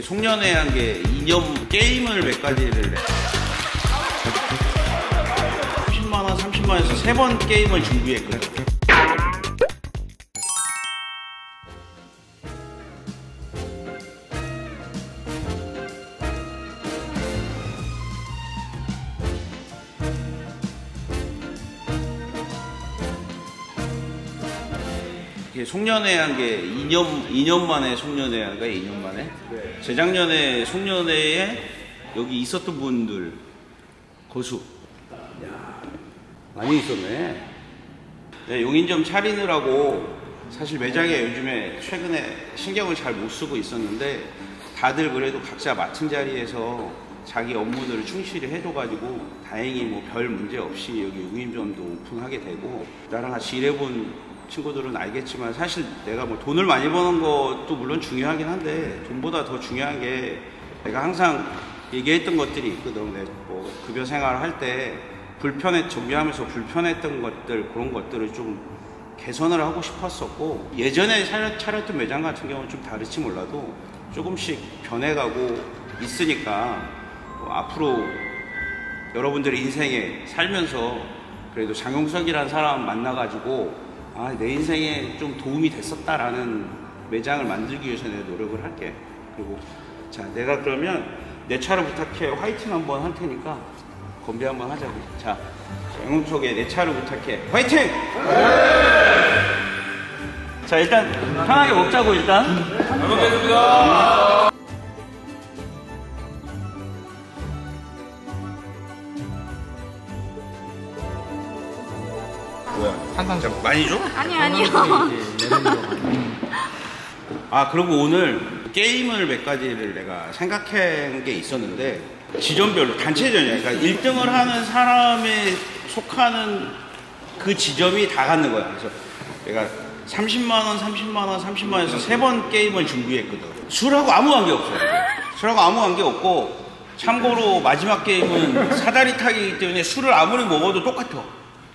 송년회 한 게 이념 게임을 몇 가지를 30만 원, 30만 원에서 3번 게임을 준비했거든요. 송년회 한 게 2년 만에 송년회 한 거예요, 2년 만에. 네. 재작년에 송년회에 여기 있었던 분들, 거수. 야, 많이 있었네. 네, 용인점 차리느라고 사실 매장에 요즘에 최근에 신경을 잘 못 쓰고 있었는데 다들 그래도 각자 맡은 자리에서 자기 업무들을 충실히 해줘가지고 다행히 뭐 별 문제 없이 여기 용인점도 오픈하게 되고, 나랑 같이 일해본 친구들은 알겠지만 사실 내가 뭐 돈을 많이 버는 것도 물론 중요하긴 한데 돈보다 더 중요한 게 내가 항상 얘기했던 것들이 있거든. 내가 뭐 급여 생활을 할 때 정비하면서 불편했던 것들, 그런 것들을 좀 개선을 하고 싶었었고, 예전에 차렸던 매장 같은 경우는 좀 다를지 몰라도 조금씩 변해가고 있으니까 뭐 앞으로 여러분들의 인생에 살면서 그래도 장용석이라는 사람 만나가지고 아, 내 인생에 좀 도움이 됐었다라는 매장을 만들기 위해서 내 노력을 할게. 그리고 자, 내가 그러면 내 차를 부탁해 화이팅 한번 할 테니까 건배 한번 하자고. 자, 장용석의 내 차를 부탁해 화이팅! 네! 자, 일단 편하게 먹자고. 일단 잘 먹겠습니다. 한상장 많이 줘? 아니요. 아, 그리고 오늘 게임을 몇 가지를 내가 생각한 게 있었는데 지점별로 단체전이야. 그러니까 1등을 하는 사람에 속하는 그 지점이 다 갖는 거야. 그래서 내가 30만원, 30만원, 30만원에서 3번 게임을 준비했거든. 술하고 아무 관계 없어요. 술하고 아무 관계 없고, 참고로 마지막 게임은 사다리 타기이기 때문에 술을 아무리 먹어도 똑같아.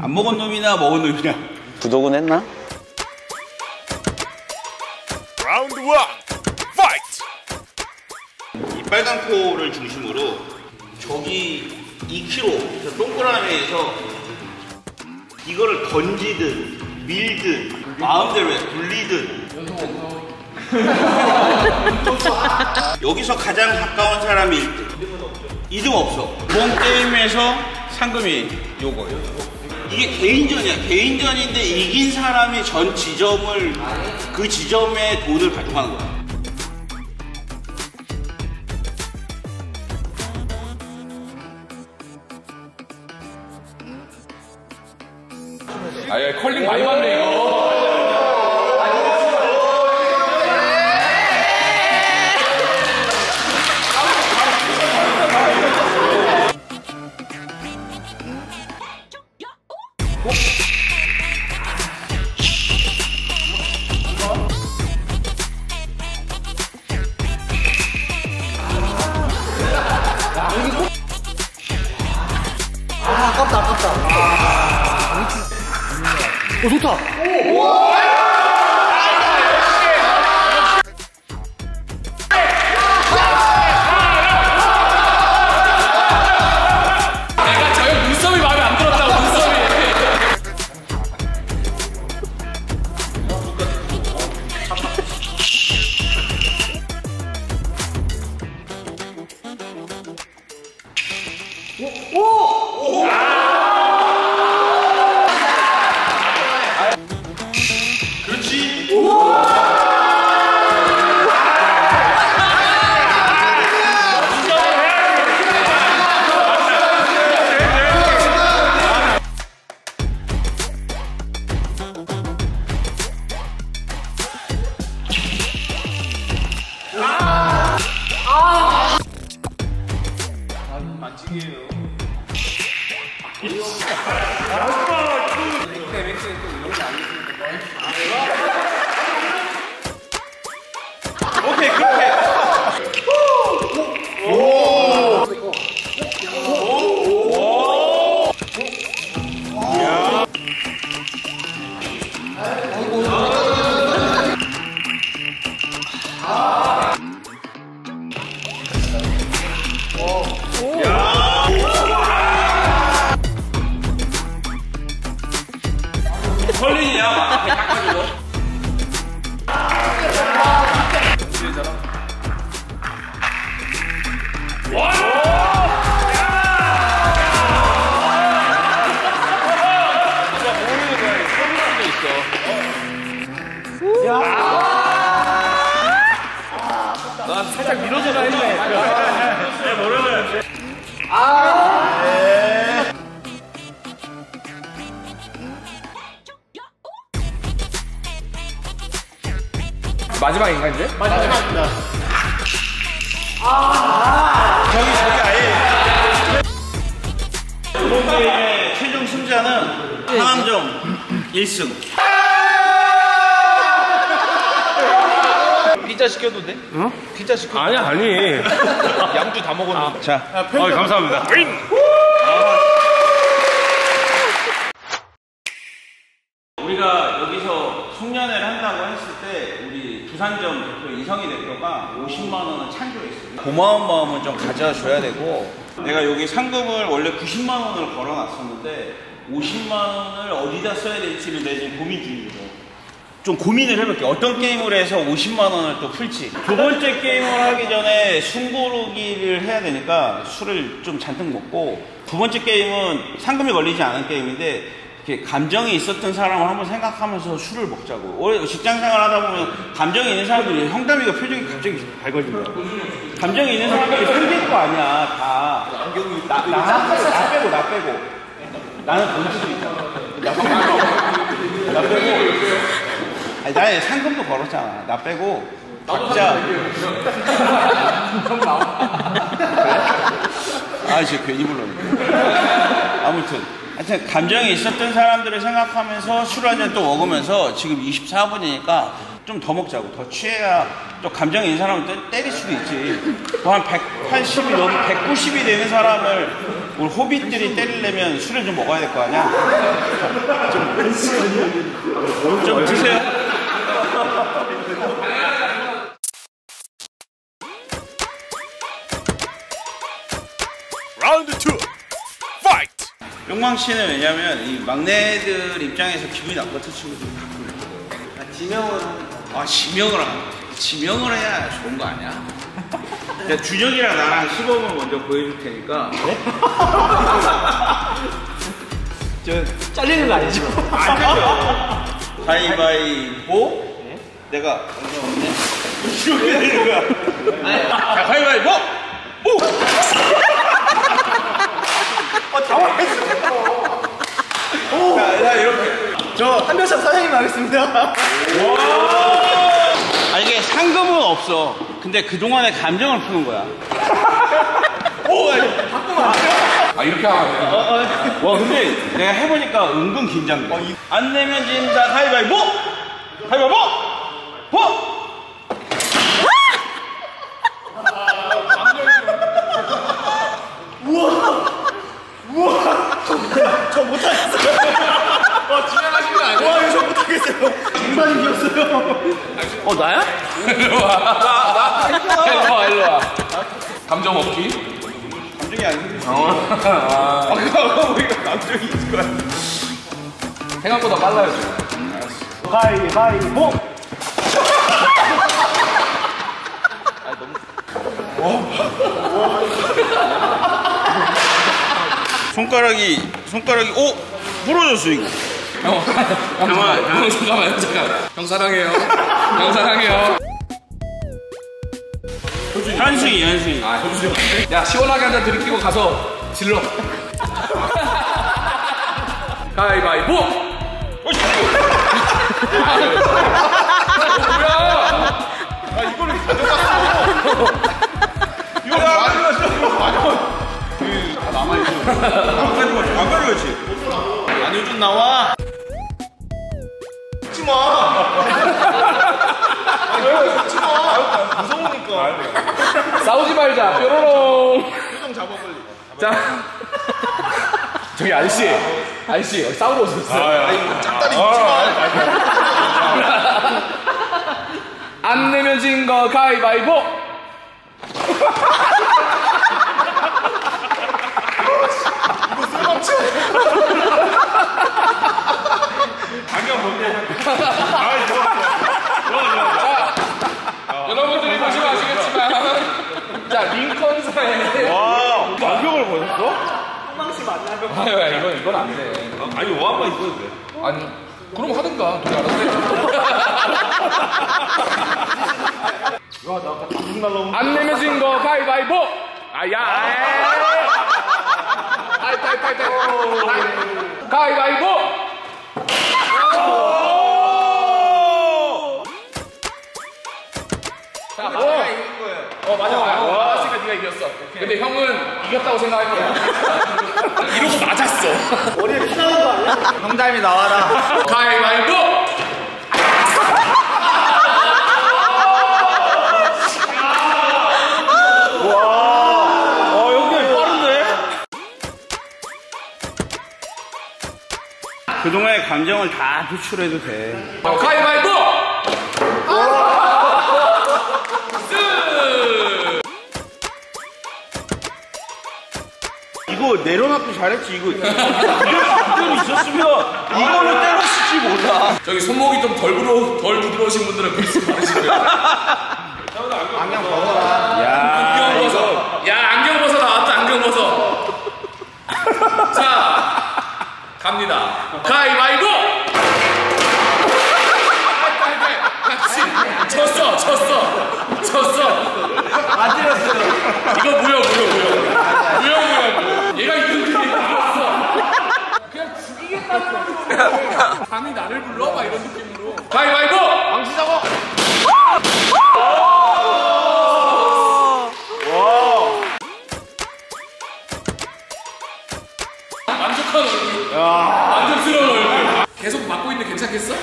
안 먹은 놈이나 먹은 놈이나. 구독은 했나? 라운드 1 파이트! 이 빨간 코를 중심으로 저기 2kg 동그라미에서 이거를 던지든 밀든 마음대로 해, 굴리든. 여기서 가장 가까운 사람이 1등, 2등 없어. 본 게임에서 상금이 요거예요. 이게 개인전이야. 개인전인데 이긴 사람이 전 지점을, 그 지점에 돈을 발동하는 거야. 아예 컬링 많이 받네요. 오, 좋다! 오! 우와! 내가 저 형 눈썹이 마음에 안 들었다고, 눈썹이. 오! 오! 오! 오케이, 그렇게. 살짝 밀어줘라 했네. 내 노력을. 마지막인가 이제? 마지막입니다. 경기 자기 아예. 이번 게임의 최종 승자는 한암정 1승. 피자 시켜도 돼? 응? 피자 시켜도 돼? 아니 양주 다 먹었는데. 자, 감사합니다. 우리가 여기서 송년회를 한다고 했을 때 우리 부산점 대표 이성희 대표가 50만원을 창조했습니다. 고마운 마음은 좀 가져줘야 되고, 내가 여기 상금을 원래 90만원을 걸어놨었는데 50만원을 어디다 써야 될지를 내 지금 고민 중이고, 좀 고민을 해볼게요. 어떤 게임을 해서 50만원을 또 풀지. 두 번째 게임을 하기 전에 숨고르기를 해야 되니까 술을 좀 잔뜩 먹고, 두 번째 게임은 상금이 걸리지 않은 게임인데 이렇게 감정이 있었던 사람을 한번 생각하면서 술을 먹자고. 원래 직장생활 하다보면 감정이 있는 사람들이, 형담이가 표정이 갑자기 밝아집니다. 감정이 있는 사람들이 생길 거 아니야. 다 나 빼고 나는 던질 수 있잖아. 나 빼고 아니, 나 상금도 걸었잖아. 나 빼고 각자. 아, 진짜 괜히 불렀네. 아무튼 감정이 있었던 사람들을 생각하면서 술 한잔 또 먹으면서, 지금 24분이니까 좀 더 먹자고. 더 취해야 또 감정이 있는 사람을 또 때릴 수도 있지. 뭐 한 180이 넘은 190이 되는 사람을 우리 호빗들이 때리려면 술을 좀 먹어야 될 거 아니야. 좀 드세요. 라운드 2 파이트! 용망씨는 왜냐면 이 막내들 입장에서 기분이 나빴던 친구들이 가끔 있거든. 지명을 해야 좋은 거 아니야? 준혁이랑 나랑 시범을 먼저 보여줄 테니까. 네? 저 잘리는 거 아니죠? 안 잘려. 가위바위보. 내가 완전 없네? 이렇게 되는 거야. 자, 가위바위보! 오! 당황했어. 자, 이렇게. 저 한 명씩 사장님 하겠습니다. 와! 아니, 이게 상금은 없어. 근데 그동안의 감정을 푸는 거야. 오! 바꾸면 안 돼요? 이렇게 하면 안 돼. 와, 근데 내가 해보니까 은근 긴장돼. 안 내면 진다. 가위바위보! 가위바위보! 어? 우와! 저 못하겠어요. 와, 지나가신 거 아니야? 와, 저 못하겠어요. 중반이 비었어요. 나야? 일로와. 감정 없기? 감정이 아니지. 아까 보니까 감정이 있을 거야. 생각보다 빨라요. 가위바위보! 손가락이 부러졌어 이거. 잠깐만. 형 사랑해요. 현승이. 아, 현승이. 야, 시원하게 한잔 들이키고 가서 질러. 가위바위보. 뭐야? 아, 이거를 가져갔어. 안 가져가지. 안 요즘 나와. 웃지 마. 웃지 마. 무서우니까. 싸우지 말자. 뾰로롱. 표정 잡아 빨리. 자. 저기 아저씨 여기 싸우러 오셨어요. 짝다리 웃지 마. 안 내면 진 거 가위바위보. 안경 벗고 링컨사에. 와, 안경을 벗었어? 한 방씩 만나면. 아유, 이건 안 돼. 아니, 오한만 있어도 돼. 아니, 그럼 하든가. 둘이 알아서 해. 와, 나 아까 방금 날라오는 안 내면 진 거 가위바위보! 아야! 아이, 가위바위보! 자, 맞아, 이긴 거예요. 어, 맞아. 맞았으니까 네가 이겼어. 오케이. 근데 형은 이겼다고 생각할 거야. 이러고 맞았어. 머리에 피 나는 거 아니야? 형담이 나와라. 가위바위보! 그동안의 감정을 다 표출해도 돼. 가위바위보! 이거 내려놨도 잘했지, 이거. 이거 있었으면 이걸로 때렸을지 몰라. 저기 손목이 좀 덜 부드러우신 분들은 글쎄 바르시고요. 안경 벗어라. 야, 안경 벗어. 야, 안경 벗어 나왔다, 안경 벗어. 자. 갑니다. 가위바위보! 졌어. 안 때렸어. 이거 무효. 얘가 이겼는데 얘가 이겼어. 그냥 죽이겠다는 거지. 감히 나를 불러? 막 이런 느낌으로. 가위바위보! 왕치자고! 만족한 얼굴. 만족스러운 얼굴. 계속 막고 있는데 괜찮겠어?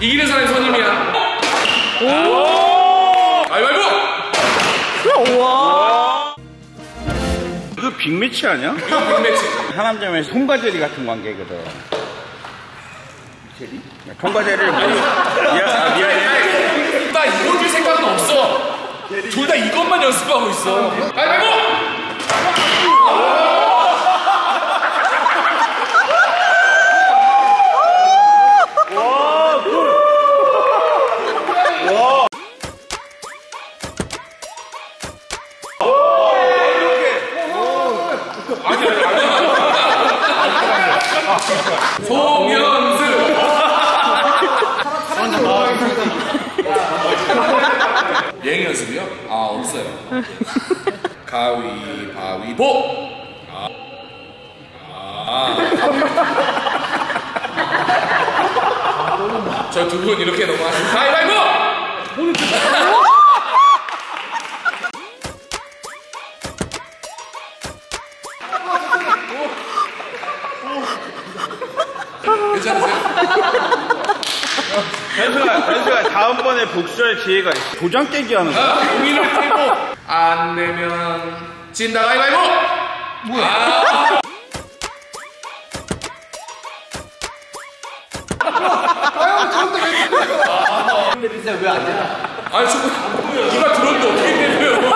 이기는 사람이 선임이야. 가위바위보! 와. 이거 빅매치 아니야? 빅매치. 상암점에서 통과제리 같은 관계거든. 제리? 통과제리를 모르. 미안해. 나 이거 줄 생각은 없어. 둘 다 이것만 연습하고 있어. 가위바위보! 와, 굿! 와! 오, 이렇게! 오! 아니. 송연수! 예행 연습이요? 아, 없어요. 가위바위보! 저 두 분 이렇게 넘어가시면 가위바위보! 괜찮으세요? 현수야, 다음번에 복수할 기회가 있어. 도장 깨기 하는 거야. 고민을 깨고. 안 내면 진다. 가위바위보! 뭐야? 아유, 저것도 괜찮아. 근데 비싸, 왜 안 되나? 아니, 저거 누가 들었는데 어떻게 때려요?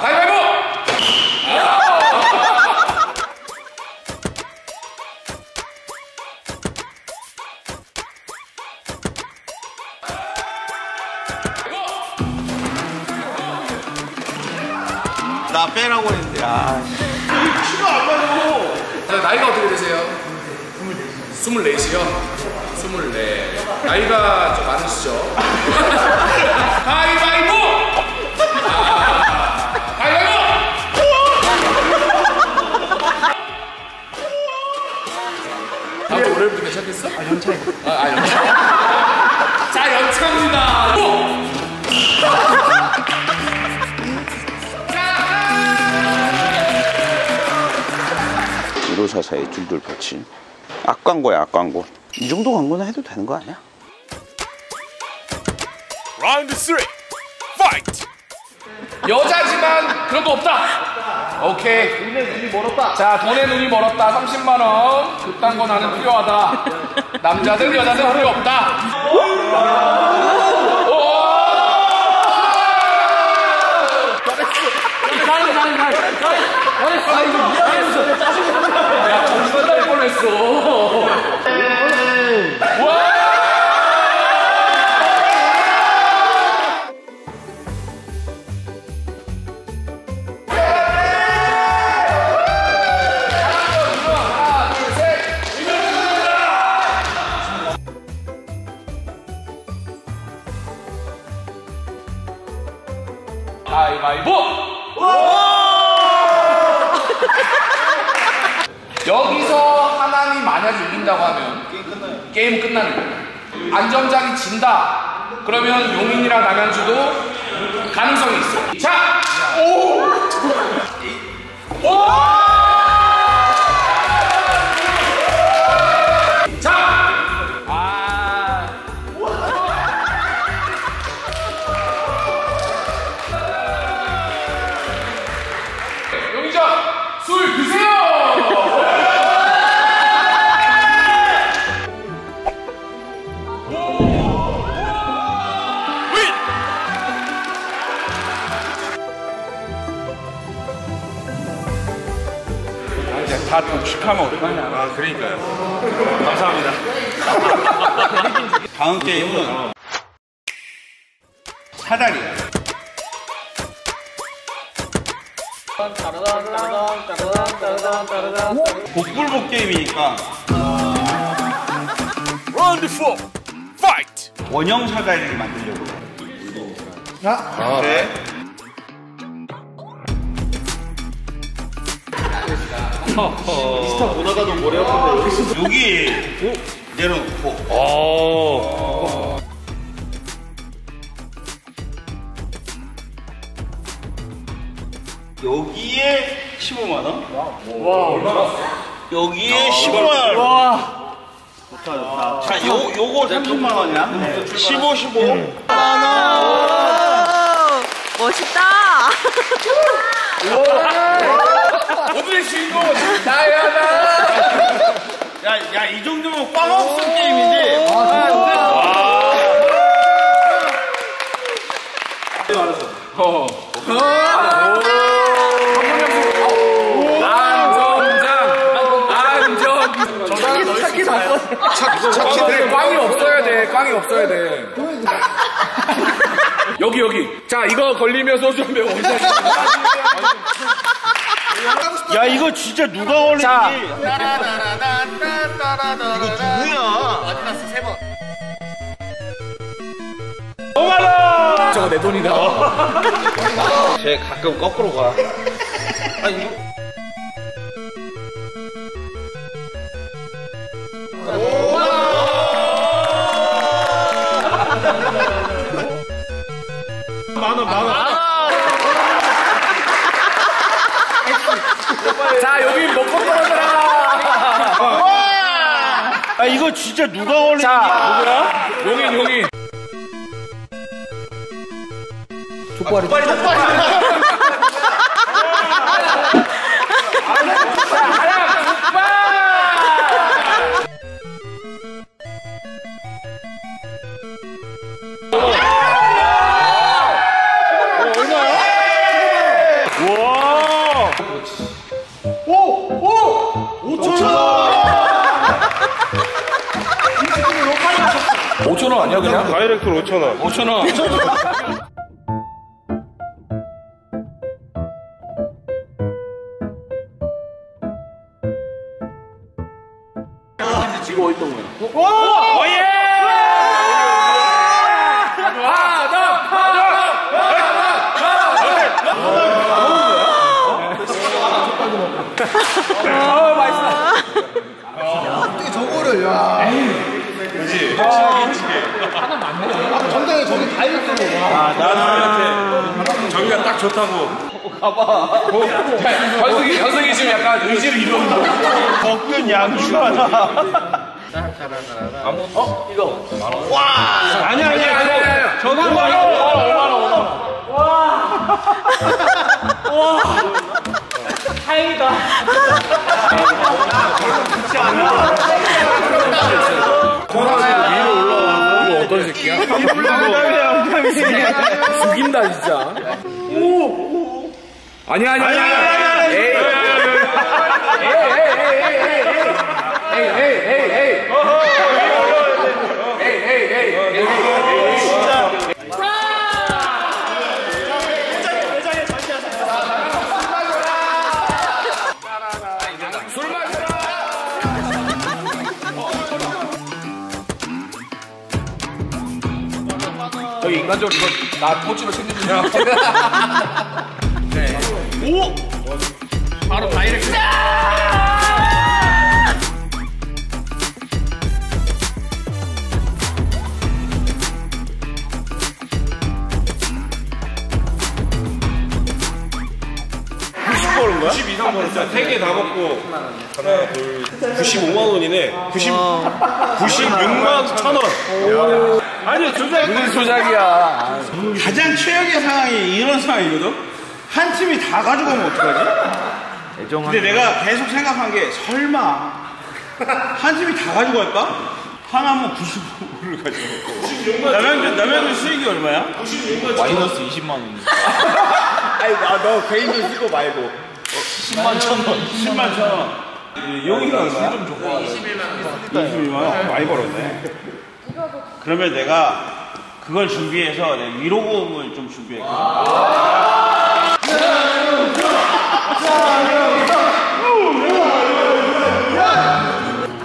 가위바위보! 나 빼라고 했는데, 아. 이게 키가 안 맞아. 나이가 어떻게 되세요? 24시요? 24. 나이가 좀 많으시죠? 가위바위보! 가위바위보! 다음 월요일부터 괜찮겠어? 아, 연차. 연차. 자, 연차입니다. 사사에 줄줄 받침. 악광고야, 악광고. 이 정도 광고는 해도 되는 거 아니야? 라운드 3. 파이트. 여자지만 그런 거 없다. 오케이. 돈에 눈이 멀었다. 자, 돈에 눈이 멀었다. 30만 원. 그딴 거 나는 필요하다. 남자들 여자들 필요 없다. 아, 이거 미안해서 짜증이 났다. 야, 정신 차릴 뻔했어. 가위바위보! 여기서 하나님 만약 이긴다고 하면 게임 끝나는 거예요. 안전장이 진다 그러면 용인이랑 남양주도 가능성이 있어. 자! 오! 오! 술 드세요! 아, 이제 다 독식하면 어떡하냐. 아, 그러니까요. 감사합니다. 다음 게임은 사다리야. 복불복 게임이니까 라운드 4 파이트! 원형 사다리를 만들려고. 하나, 둘, 인스타 보다가도 머리 아픈데 여기 내려놓고 여기에 15만원? 와, 얼마나? 여기에 15만원! 와! 좋다, 좋다. 자, 요거 30만원이야? 네. 15. 만원! 멋있다! 우와! 오늘의 주인공! 나야, 나! 야, 이 정도면 꽝 없는 게임이지? 와! 알았어. 착 꽝이 없어야 돼. 꽝이 없어야 돼. 여기. 자, 이거 걸리면 소주 한 병. 야, 이거 진짜 누가 걸리니? 이거 누구야? 마지막 세 번. 5만원! 저거 내 돈이다. 쟤 가끔 거꾸로 가. 아니, 이거. 자, 여기 먹고 떨어져라. 아, 이거 진짜 누가 걸리냐? 자, 누구야? 용인. 족발이다. 아니야, 그냥? 다이렉트로 5,000원. 5,000원. 아, 지금 어딨던 거야? 오! 오예! 아, 맛있어. 어떻게 저거를, 야. 그치? 하나 맞네. 아, 전당에 저기 다 있었어. 아, 나는 저기가 딱 좋다고. 가봐. 현석이 지금 약간 의지를 이루는 거. 덕분 양주 하나. 어? 이거. 와! 아니야. 전화 얼마나. 와! 다행이다. 그렇지 않아. 코로나야. 위로 올라오고 이거 어떤 새끼야? 죽인다 진짜. 오! 아니야. 거의 인간적으로 나 포즈로 챙겨주냐. 네. 오! 바로 다이렉트. 거야? 90 이상 벌었어. 3개 다 먹고 하나, 둘, 95만원이네. 96만 1000원. 아니요, 조작. 무슨 조작이야. 가장 최악의 상황이 이런 상황이거든? 한 팀이 다 가지고 오면 어떡하지? 근데 내가 계속 생각한 게 설마 한 팀이 다 가지고 갈까? 하나면 95를 가지고 갈까? 남현준 수익이 얼마야? 96만 1000원. 마이너스 20만원. 아니, 너 개인이 쓰고 말고. 10만 1000원. 용이가 얼마야? 21만 원. 많이 벌었네. 그러면 내가 그걸 준비해서 내 위로금을 좀 준비했거든. 자,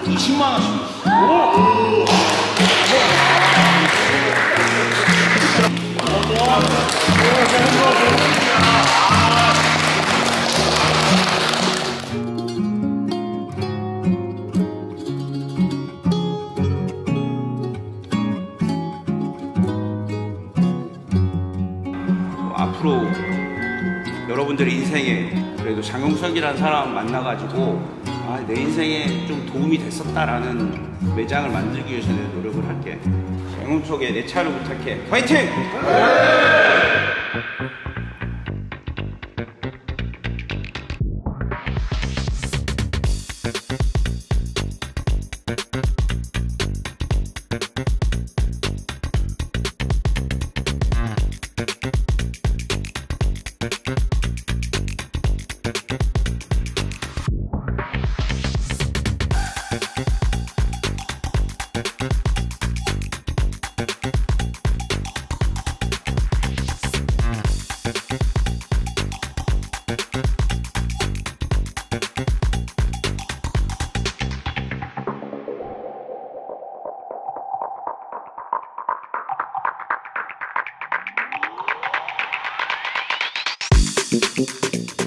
20만 원씩. 앞으로 여러분들의 인생에 그래도 장용석이라는 사람 만나가지고 아, 내 인생에 좀 도움이 됐었다라는 매장을 만들기 위해서 내 노력을 할게. 장용석에 내 차를 부탁해. 화이팅! 네!